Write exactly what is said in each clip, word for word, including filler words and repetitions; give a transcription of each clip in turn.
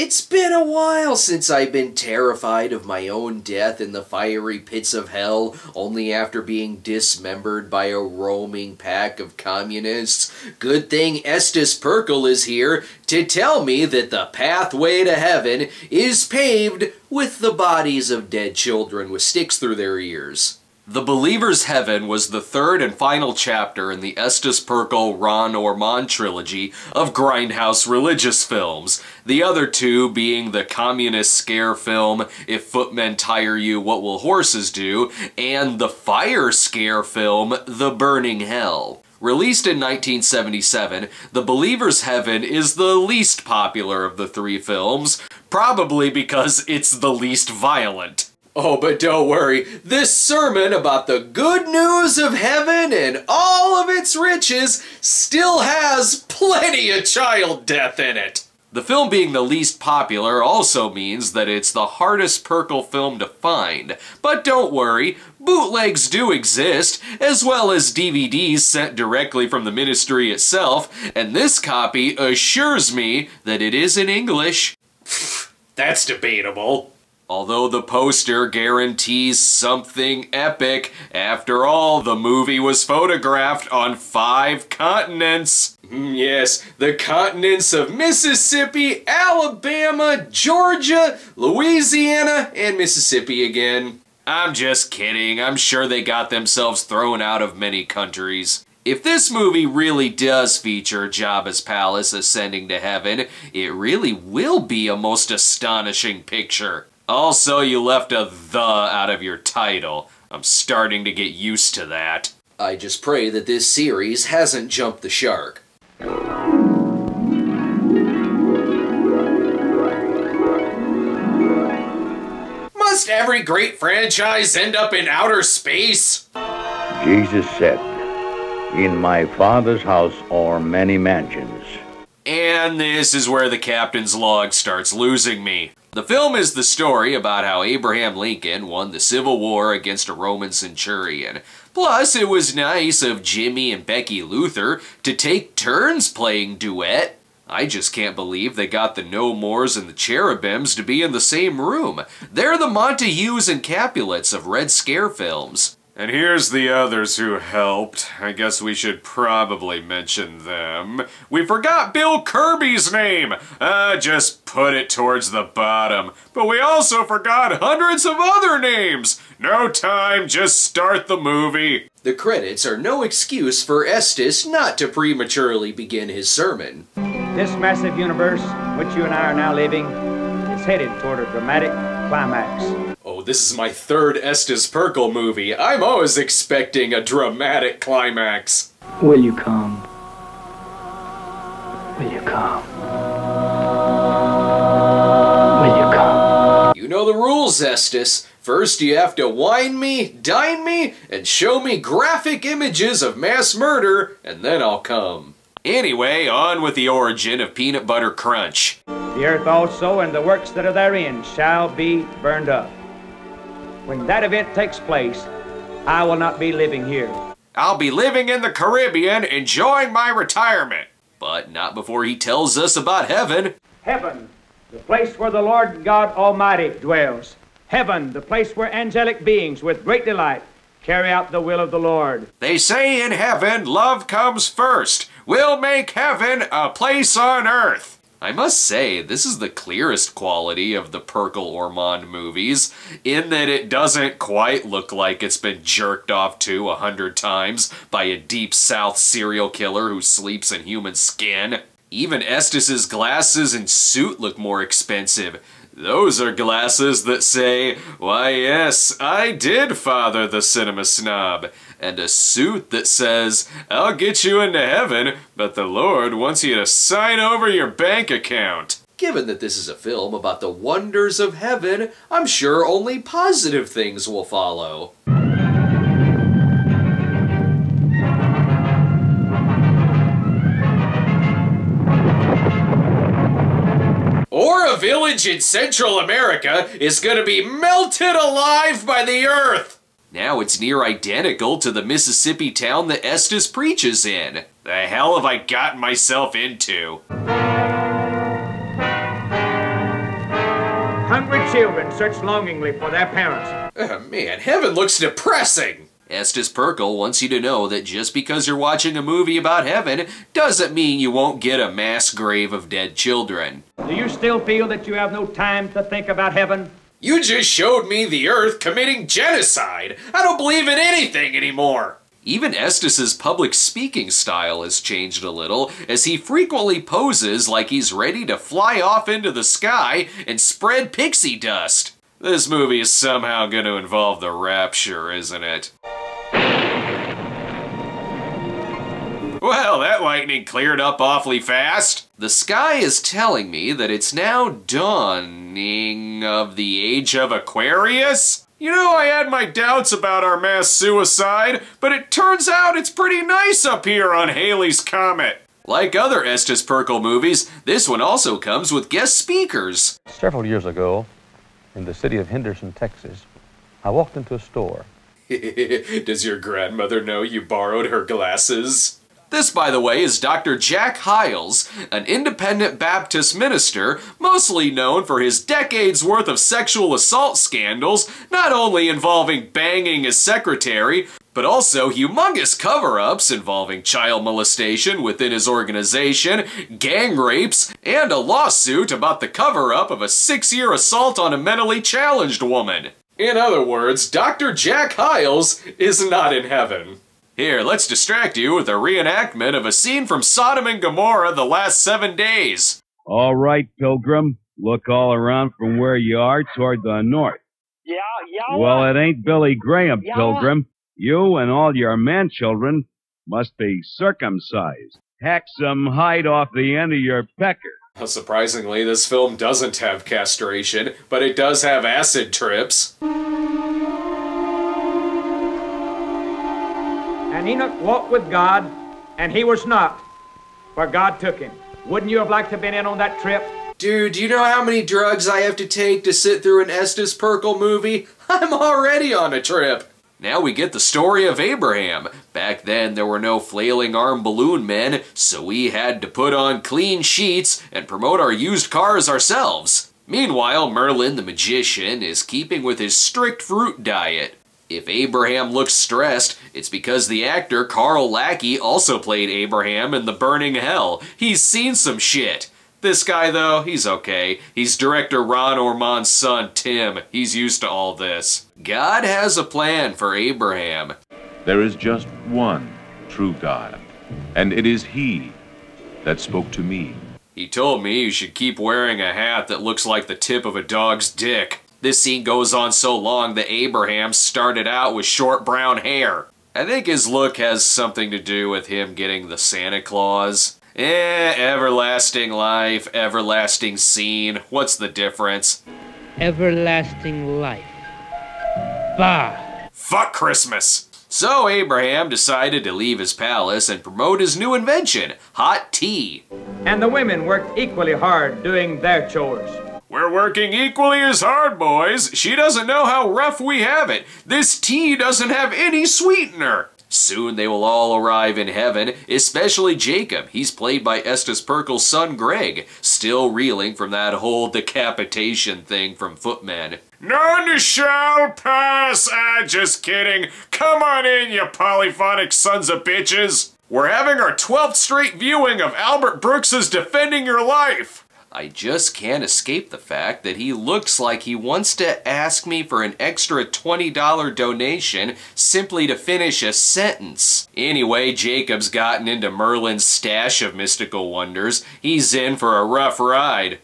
It's been a while since I've been terrified of my own death in the fiery pits of hell, only after being dismembered by a roaming pack of communists. Good thing Estus Pirkle is here to tell me that the pathway to heaven is paved with the bodies of dead children with sticks through their ears. The Believer's Heaven was the third and final chapter in the Estus Pirkle Ron Ormond trilogy of grindhouse religious films, the other two being the communist scare film If Footmen Tire You, What Will Horses Do, and the fire scare film The Burning Hell. Released in nineteen seventy-seven, The Believer's Heaven is the least popular of the three films, probably because it's the least violent. Oh, but don't worry, this sermon about the good news of heaven and all of its riches still has plenty of child death in it. The film being the least popular also means that it's the hardest Pirkle film to find. But don't worry, bootlegs do exist, as well as D V Ds sent directly from the ministry itself, and this copy assures me that it is in English. That's debatable. Although the poster guarantees something epic, after all, the movie was photographed on five continents. Yes, the continents of Mississippi, Alabama, Georgia, Louisiana, and Mississippi again. I'm just kidding. I'm sure they got themselves thrown out of many countries. If this movie really does feature Jabba's palace ascending to heaven, it really will be a most astonishing picture. Also, you left a "the" out of your title. I'm starting to get used to that. I just pray that this series hasn't jumped the shark. Must every great franchise end up in outer space? Jesus said, "In my Father's house are many mansions." And this is where the captain's log starts losing me. The film is the story about how Abraham Lincoln won the Civil War against a Roman centurion. Plus, it was nice of Jimmy and Becky Luther to take turns playing duet. I just can't believe they got the No Moors and the Cherubims to be in the same room. They're the Montagues and Capulets of Red Scare films. And here's the others who helped. I guess we should probably mention them. We forgot Bill Kirby's name! Uh, just put it towards the bottom. But we also forgot hundreds of other names! No time, just start the movie! The credits are no excuse for Estus not to prematurely begin his sermon. This massive universe, which you and I are now living, is headed toward a dramatic climax. Oh, this is my third Estus Pirkle movie. I'm always expecting a dramatic climax. Will you come? Will you come? Will you come? You know the rules, Estus. First, you have to wine me, dine me, and show me graphic images of mass murder, and then I'll come. Anyway, on with the origin of Peanut Butter Crunch. The earth also and the works that are therein shall be burned up. When that event takes place, I will not be living here. I'll be living in the Caribbean, enjoying my retirement. But not before he tells us about heaven. Heaven, the place where the Lord God Almighty dwells. Heaven, the place where angelic beings with great delight carry out the will of the Lord. They say in heaven, love comes first. We'll make heaven a place on earth. I must say, this is the clearest quality of the Pirkle Ormond movies, in that it doesn't quite look like it's been jerked off to a hundred times by a Deep South serial killer who sleeps in human skin. Even Estus's glasses and suit look more expensive. Those are glasses that say, "Why yes, I did father the cinema snob," and a suit that says, "I'll get you into heaven, but the Lord wants you to sign over your bank account." Given that this is a film about the wonders of heaven, I'm sure only positive things will follow. Or a village in Central America is going to be melted alive by the earth! Now it's near identical to the Mississippi town that Estus preaches in. The hell have I gotten myself into? Hungry children search longingly for their parents. Oh man, heaven looks depressing! Estus Pirkle wants you to know that just because you're watching a movie about heaven doesn't mean you won't get a mass grave of dead children. Do you still feel that you have no time to think about heaven? You just showed me the Earth committing genocide! I don't believe in anything anymore! Even Estus's public speaking style has changed a little, as he frequently poses like he's ready to fly off into the sky and spread pixie dust. This movie is somehow going to involve the rapture, isn't it? Well, that lightning cleared up awfully fast. The sky is telling me that it's now dawning of the age of Aquarius? You know, I had my doubts about our mass suicide, but it turns out it's pretty nice up here on Halley's Comet. Like other Estus Pirkle movies, this one also comes with guest speakers. Several years ago, in the city of Henderson, Texas, I walked into a store. Does your grandmother know you borrowed her glasses? This, by the way, is Doctor Jack Hyles, an independent Baptist minister mostly known for his decades worth of sexual assault scandals, not only involving banging his secretary, but also humongous cover-ups involving child molestation within his organization, gang rapes, and a lawsuit about the cover-up of a six-year assault on a mentally challenged woman. In other words, Doctor Jack Hyles is not in heaven. Here, let's distract you with a reenactment of a scene from Sodom and Gomorrah the last seven days. All right, pilgrim. Look all around from where you are toward the north. Yeah, yeah. Well, it ain't Billy Graham, yeah, pilgrim. You and all your man-children must be circumcised. Hack some hide off the end of your pecker. Well, surprisingly, this film doesn't have castration, but it does have acid trips. And Enoch walked with God, and he was not, for God took him. Wouldn't you have liked to have been in on that trip? Dude, do you know how many drugs I have to take to sit through an Estus Pirkle movie? I'm already on a trip. Now we get the story of Abraham. Back then, there were no flailing arm balloon men, so we had to put on clean sheets and promote our used cars ourselves. Meanwhile, Merlin the magician is keeping with his strict fruit diet. If Abraham looks stressed, it's because the actor Carl Lackey also played Abraham in The Burning Hell. He's seen some shit. This guy, though, he's okay. He's director Ron Ormond's son, Tim. He's used to all this. God has a plan for Abraham. There is just one true God, and it is He that spoke to me. He told me you should keep wearing a hat that looks like the tip of a dog's dick. This scene goes on so long that Abraham started out with short brown hair. I think his look has something to do with him getting the Santa Claus. Eh, everlasting life, everlasting scene. What's the difference? Everlasting life. Bah! Fuck Christmas! So Abraham decided to leave his palace and promote his new invention, hot tea. And the women worked equally hard doing their chores. We're working equally as hard, boys. She doesn't know how rough we have it. This tea doesn't have any sweetener. Soon they will all arrive in heaven, especially Jacob. He's played by Estus Pirkle's son, Greg, still reeling from that whole decapitation thing from Footman. None shall pass. Ah, just kidding. Come on in, you polyphonic sons of bitches. We're having our twelfth straight viewing of Albert Brooks's Defending Your Life. I just can't escape the fact that he looks like he wants to ask me for an extra twenty dollar donation simply to finish a sentence. Anyway, Jacob's gotten into Merlin's stash of mystical wonders. He's in for a rough ride.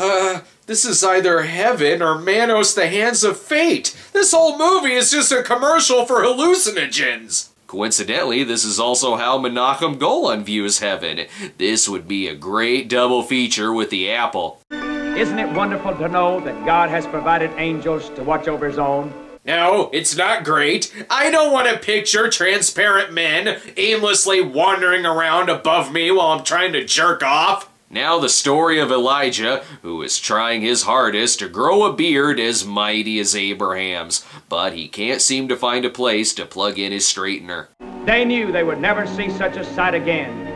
Uh, this is either heaven or Manos the Hands of Fate. This whole movie is just a commercial for hallucinogens! Coincidentally, this is also how Menachem Golan views heaven. This would be a great double feature with The Apple. Isn't it wonderful to know that God has provided angels to watch over His own? No, it's not great. I don't want to picture transparent men aimlessly wandering around above me while I'm trying to jerk off. Now the story of Elijah, who is trying his hardest to grow a beard as mighty as Abraham's, but he can't seem to find a place to plug in his straightener. They knew they would never see such a sight again.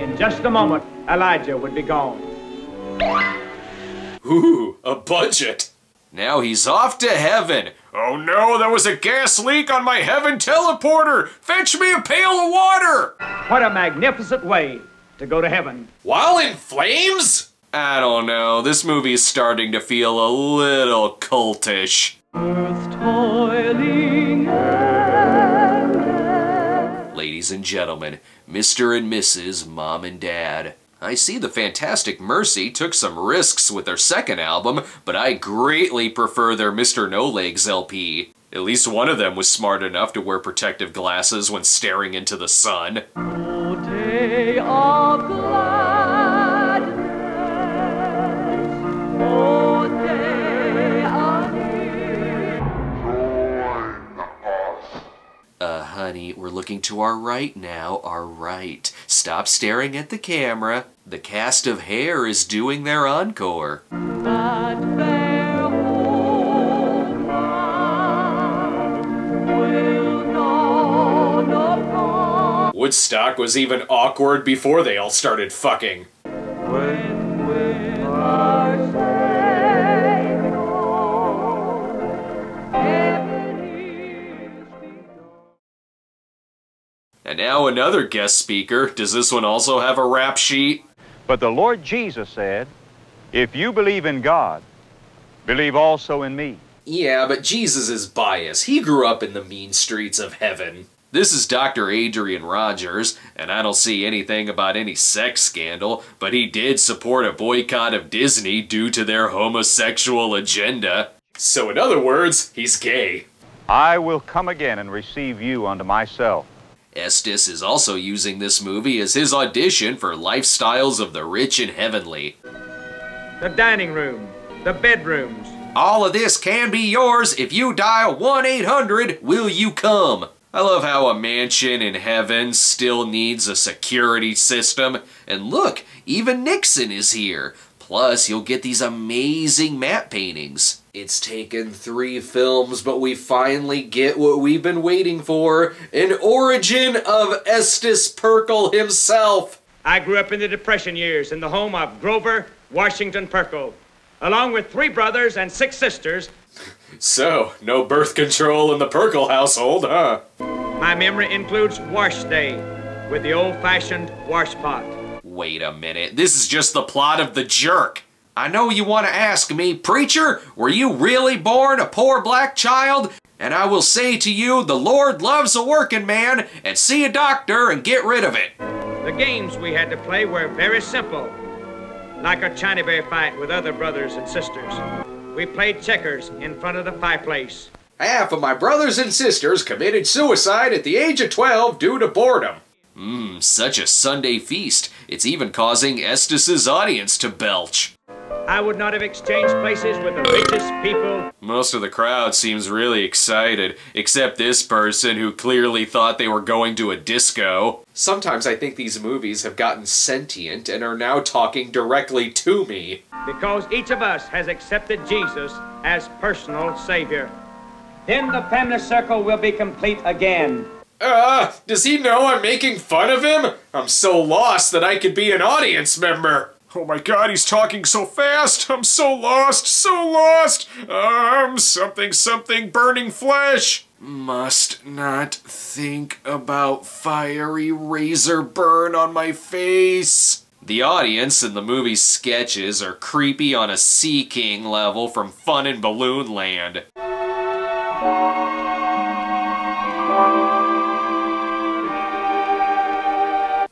In just a moment, Elijah would be gone. Ooh, a budget. Now he's off to heaven. Oh no, there was a gas leak on my heaven teleporter. Fetch me a pail of water. What a magnificent way to go to heaven. While in flames? I don't know, this movie's starting to feel a little cultish. Earth toiling. Ladies and gentlemen, Mister and Missus Mom and Dad. I see the Fantastic Mercy took some risks with their second album, but I greatly prefer their Mister No Legs L P. At least one of them was smart enough to wear protective glasses when staring into the sun. Oh, day of gladness. Oh, day of joy. Uh, honey, we're looking to our right now, our right. Stop staring at the camera. The cast of Hair is doing their encore. That fair old man will know no wrong. Woodstock was even awkward before they all started fucking. When will our Savior, heaven is begun. And now another guest speaker. Does this one also have a rap sheet? But the Lord Jesus said, if you believe in God, believe also in me. Yeah, but Jesus is biased. He grew up in the mean streets of heaven. This is Doctor Adrian Rogers, and I don't see anything about any sex scandal, but he did support a boycott of Disney due to their homosexual agenda. So in other words, he's gay. I will come again and receive you unto myself. Estus is also using this movie as his audition for Lifestyles of the Rich and Heavenly. The dining room, the bedrooms. All of this can be yours if you dial one eight hundred, will you come? I love how a mansion in heaven still needs a security system. And look, even Nixon is here. Plus, you'll get these amazing matte paintings. It's taken three films, but we finally get what we've been waiting for. An origin of Estus Pirkle himself. I grew up in the Depression years in the home of Grover Washington Pirkle, along with three brothers and six sisters. So, no birth control in the Pirkle household, huh? My memory includes wash day with the old-fashioned washpot. Wait a minute, this is just the plot of The Jerk. I know you want to ask me, preacher, were you really born a poor black child? And I will say to you, the Lord loves a working man, and see a doctor and get rid of it. The games we had to play were very simple, like a China bear fight with other brothers and sisters. We played checkers in front of the fireplace. Half of my brothers and sisters committed suicide at the age of twelve due to boredom. Mmm, such a Sunday feast. It's even causing Estus's audience to belch. I would not have exchanged places with the richest people. Most of the crowd seems really excited, except this person who clearly thought they were going to a disco. Sometimes I think these movies have gotten sentient and are now talking directly to me. Because each of us has accepted Jesus as personal savior. Then the family circle will be complete again. Uh, does he know I'm making fun of him? I'm so lost that I could be an audience member. Oh my God, he's talking so fast. I'm so lost, so lost. Um, something, something, burning flesh. Must not think about fiery razor burn on my face. The audience in the movie's sketches are creepy on a Sea King level from Fun in Balloon Land.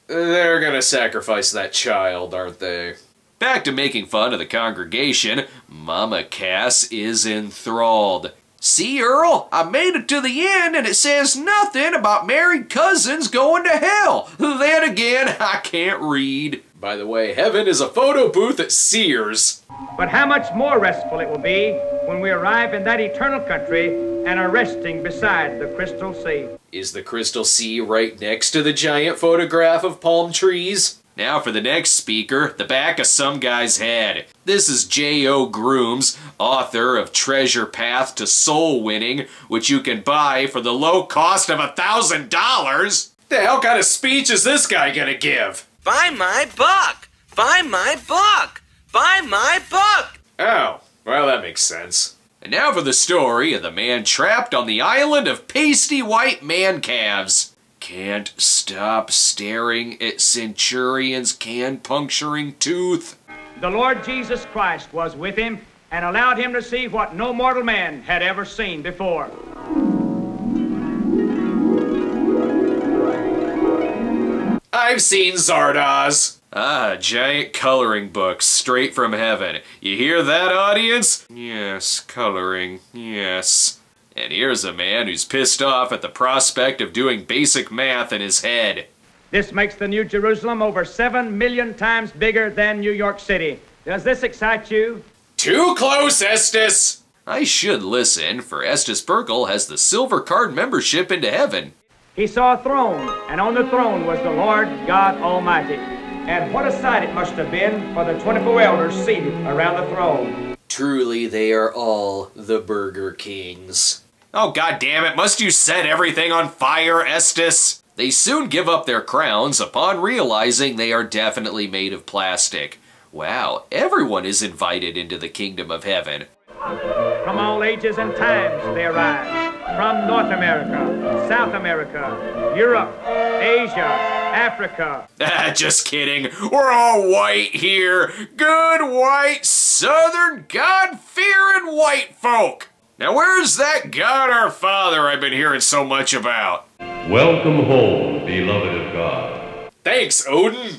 They're gonna sacrifice that child, aren't they? Back to making fun of the congregation, Mama Cass is enthralled. See, Earl, I made it to the end and it says nothing about married cousins going to hell. Then again, I can't read. By the way, heaven is a photo booth at Sears. But how much more restful it will be when we arrive in that eternal country and are resting beside the Crystal Sea. Is the Crystal Sea right next to the giant photograph of palm trees? Now for the next speaker, the back of some guy's head. This is J O Grooms, author of Treasure Path to Soul Winning, which you can buy for the low cost of a thousand dollars. The hell kind of speech is this guy gonna give? Buy my book! Buy my book! Buy my book! Oh, well, that makes sense. And now for the story of the man trapped on the island of pasty white man calves. Can't stop staring at Centurion's can-puncturing tooth. The Lord Jesus Christ was with him and allowed him to see what no mortal man had ever seen before. I've seen Zardoz. Ah, giant coloring books straight from heaven. You hear that, audience? Yes, coloring, yes. And here's a man who's pissed off at the prospect of doing basic math in his head. This makes the New Jerusalem over seven million times bigger than New York City. Does this excite you? Too close, Estus! I should listen, for Estus Pirkle has the silver card membership into heaven. He saw a throne, and on the throne was the Lord God Almighty. And what a sight it must have been for the twenty-four elders seated around the throne. Truly they are all the Burger Kings. Oh, God damn it! Must you set everything on fire, Estus? They soon give up their crowns upon realizing they are definitely made of plastic. Wow, everyone is invited into the kingdom of heaven. From all ages and times they arrive. From North America, South America, Europe, Asia, Africa. Ah, just kidding. We're all white here. Good white, southern, God-fearing white folk. Now where's that God our Father I've been hearing so much about? Welcome home, beloved of God. Thanks, Odin.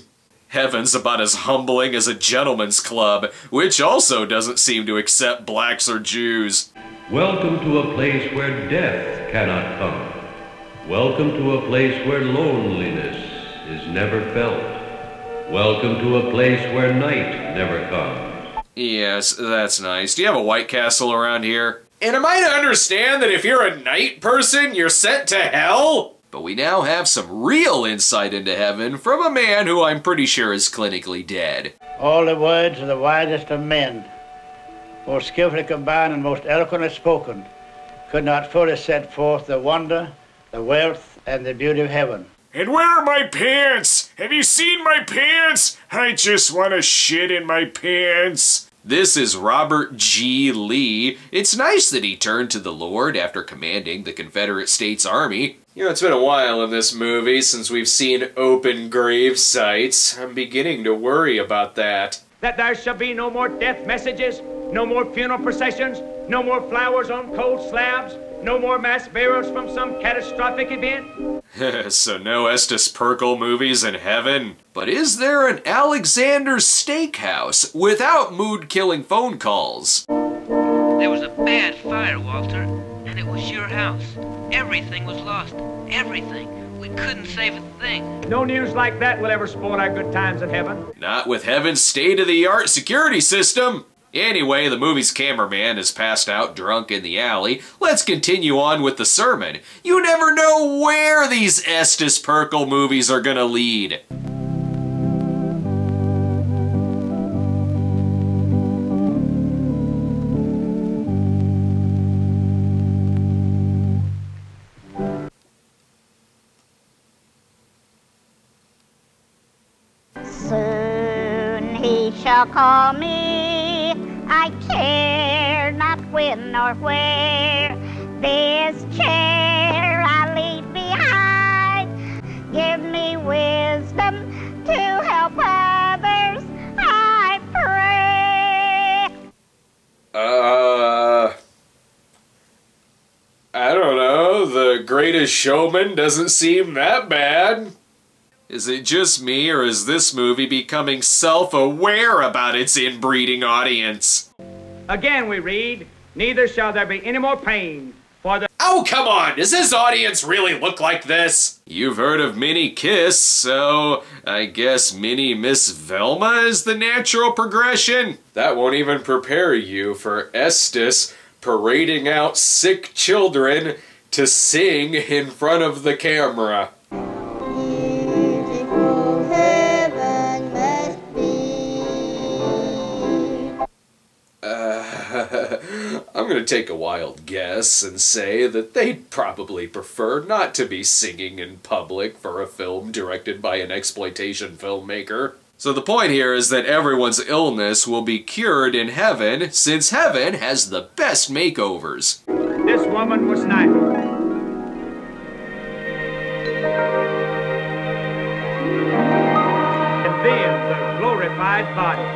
Heaven's about as humbling as a gentleman's club, which also doesn't seem to accept blacks or Jews. Welcome to a place where death cannot come. Welcome to a place where loneliness is never felt. Welcome to a place where night never comes. Yes, that's nice. Do you have a White Castle around here? And am I to understand that if you're a night person, you're sent to hell? But we now have some real insight into heaven from a man who I'm pretty sure is clinically dead. All the words of the wisest of men, most skillfully combined and most eloquently spoken, could not fully set forth the wonder, the wealth, and the beauty of heaven. And where are my pants? Have you seen my pants? I just want to shit in my pants. This is Robert G. Lee. It's nice that he turned to the Lord after commanding the Confederate States Army. You know, it's been a while in this movie since we've seen open grave sites. I'm beginning to worry about that. That there shall be no more death messages, no more funeral processions, no more flowers on cold slabs, no more mass burials from some catastrophic event. So no Estus Pirkle movies in heaven? But is there an Alexander's Steakhouse without mood-killing phone calls? There was a bad fire, Walter, and it was your house. Everything was lost. Everything. We couldn't save a thing. No news like that will ever spoil our good times in heaven. Not with heaven's state-of-the-art security system. Anyway, the movie's cameraman is passed out drunk in the alley. Let's continue on with the sermon. You never know where these Estus Pirkle movies are gonna lead. Soon he shall call me, I care not when nor where. This chair I leave behind. Give me wisdom to help others, I pray. Uh, I don't know, The Greatest Showman doesn't seem that bad. Is it just me, or is this movie becoming self-aware about its inbreeding audience? Again we read, neither shall there be any more pain for the— Oh, come on! Does this audience really look like this? You've heard of Minnie Kiss, so I guess Minnie Miss Velma is the natural progression? That won't even prepare you for Estus parading out sick children to sing in front of the camera. to take a wild guess and say that they'd probably prefer not to be singing in public for a film directed by an exploitation filmmaker. So the point here is that everyone's illness will be cured in heaven, since heaven has the best makeovers. This woman was neither. And then the glorified body.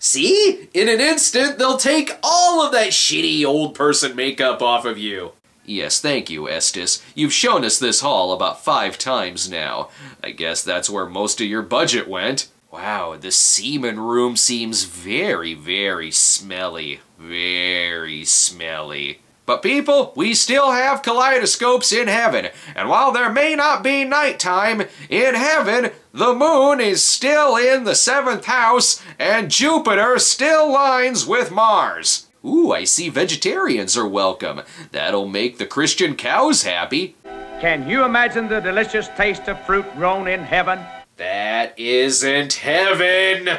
See? In an instant, they'll take all of that shitty old person makeup off of you. Yes, thank you, Estus. You've shown us this hall about five times now. I guess that's where most of your budget went. Wow, this semen room seems very, very smelly. Very smelly. But people, we still have kaleidoscopes in heaven. And while there may not be nighttime, in heaven, the moon is still in the seventh house, and Jupiter still lines with Mars. Ooh, I see vegetarians are welcome. That'll make the Christian cows happy. Can you imagine the delicious taste of fruit grown in heaven? That isn't heaven!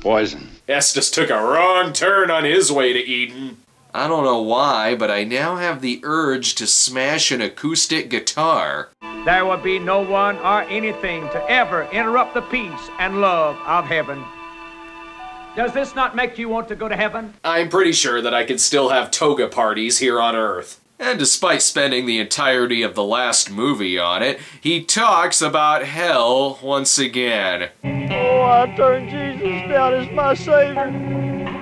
Poison. Estus took a wrong turn on his way to Eden. I don't know why, but I now have the urge to smash an acoustic guitar. There will be no one or anything to ever interrupt the peace and love of heaven. Does this not make you want to go to heaven? I'm pretty sure that I could still have toga parties here on Earth. And despite spending the entirety of the last movie on it, he talks about hell once again. Oh, I turned Jesus down as my savior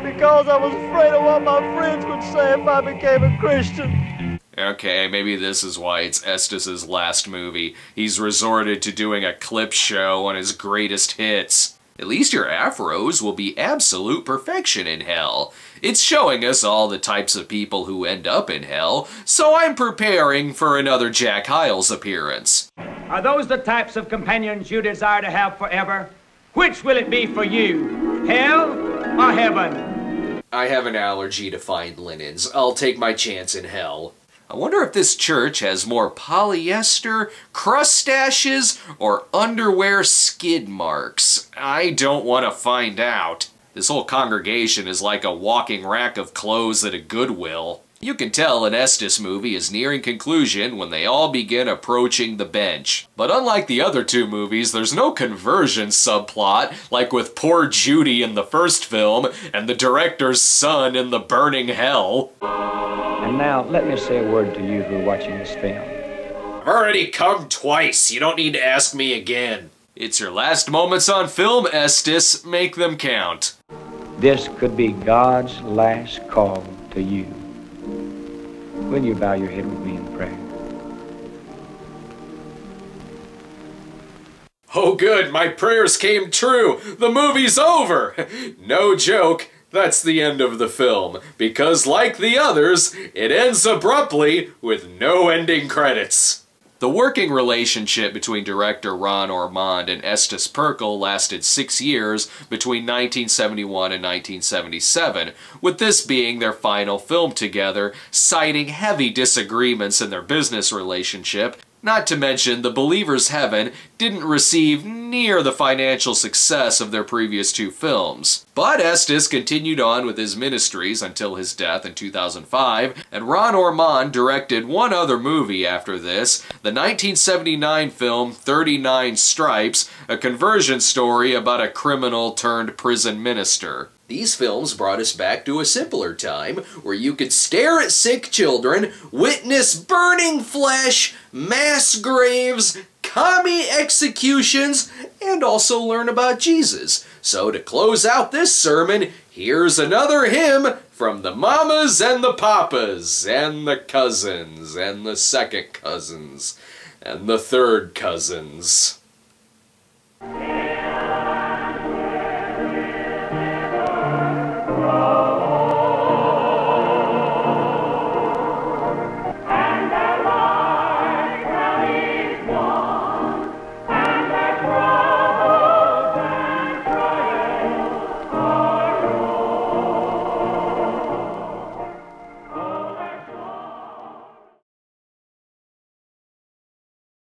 because I was afraid of what my friends would say if I became a Christian. Okay, maybe this is why it's Estus's last movie. He's resorted to doing a clip show on his greatest hits. At least your afros will be absolute perfection in hell. It's showing us all the types of people who end up in hell, so I'm preparing for another Jack Hyles appearance. Are those the types of companions you desire to have forever? Which will it be for you, hell or heaven? I have an allergy to fine linens. I'll take my chance in hell. I wonder if this church has more polyester, crustaceans, or underwear skid marks. I don't want to find out. This whole congregation is like a walking rack of clothes at a Goodwill. You can tell an Estus movie is nearing conclusion when they all begin approaching the bench. But unlike the other two movies, there's no conversion subplot, like with Poor Judy in the first film and the director's son in The Burning Hell. And now, let me say a word to you who are watching this film. I've already come twice. You don't need to ask me again. It's your last moments on film, Estus. Make them count. This could be God's last call to you. Will you bow your head with me in prayer? Oh good, my prayers came true! The movie's over! No joke, that's the end of the film, because like the others, it ends abruptly with no ending credits. The working relationship between director Ron Ormond and Estus Pirkle lasted six years between nineteen seventy-one and nineteen seventy-seven, with this being their final film together, citing heavy disagreements in their business relationship. Not to mention, The Believer's Heaven didn't receive near the financial success of their previous two films. But Estus continued on with his ministries until his death in two thousand five, and Ron Ormond directed one other movie after this, the nineteen seventy-nine film thirty-nine Stripes, a conversion story about a criminal turned prison minister. These films brought us back to a simpler time where you could stare at sick children, witness burning flesh, mass graves, commie executions, and also learn about Jesus. So to close out this sermon, here's another hymn from the mamas and the papas, and the cousins, and the second cousins, and the third cousins.